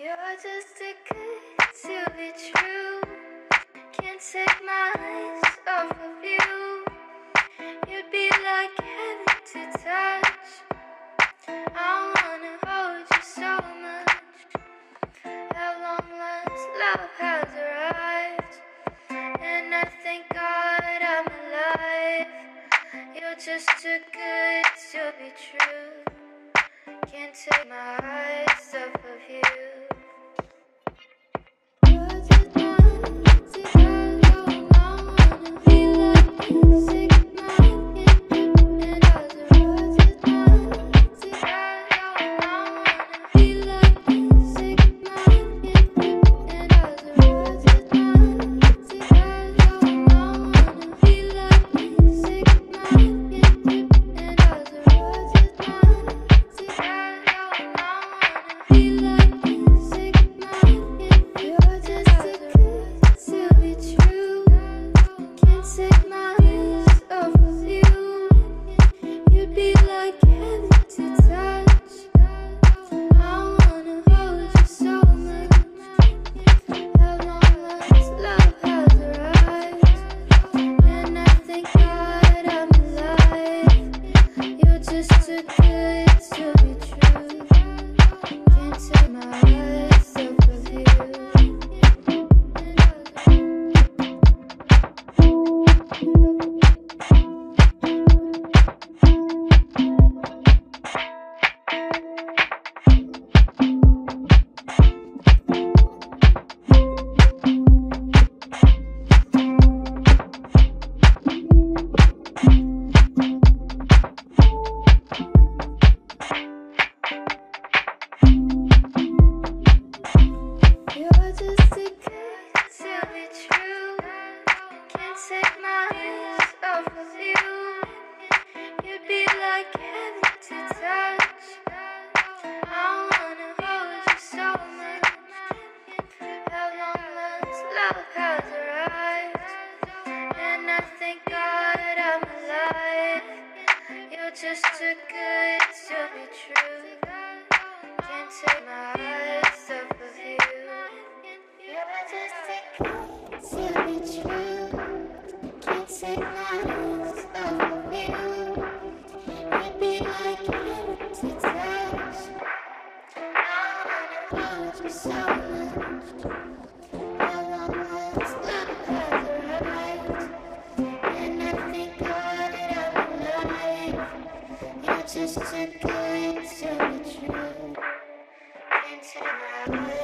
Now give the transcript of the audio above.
You're just too good to be true. Can't take my eyes off of you. You'd be like heaven to touch. I wanna hold you so much. How long last love has arrived, and I thank God I'm alive. You're just too good to be true. Can't take my eyes off of you. Take my eyes off of you. You'd be like heaven to touch. I wanna hold you so much. How long last love has arrived, and I thank God I'm alive. You're just too good to be true. Can't take my eyes off of you. You're just too good to be true. Take my hands off of you. You'd be like heaven to touch. I wanna hold you so much. How long last love has arrived, and I thank God I'm alive. You're just too good to be true. Into my life.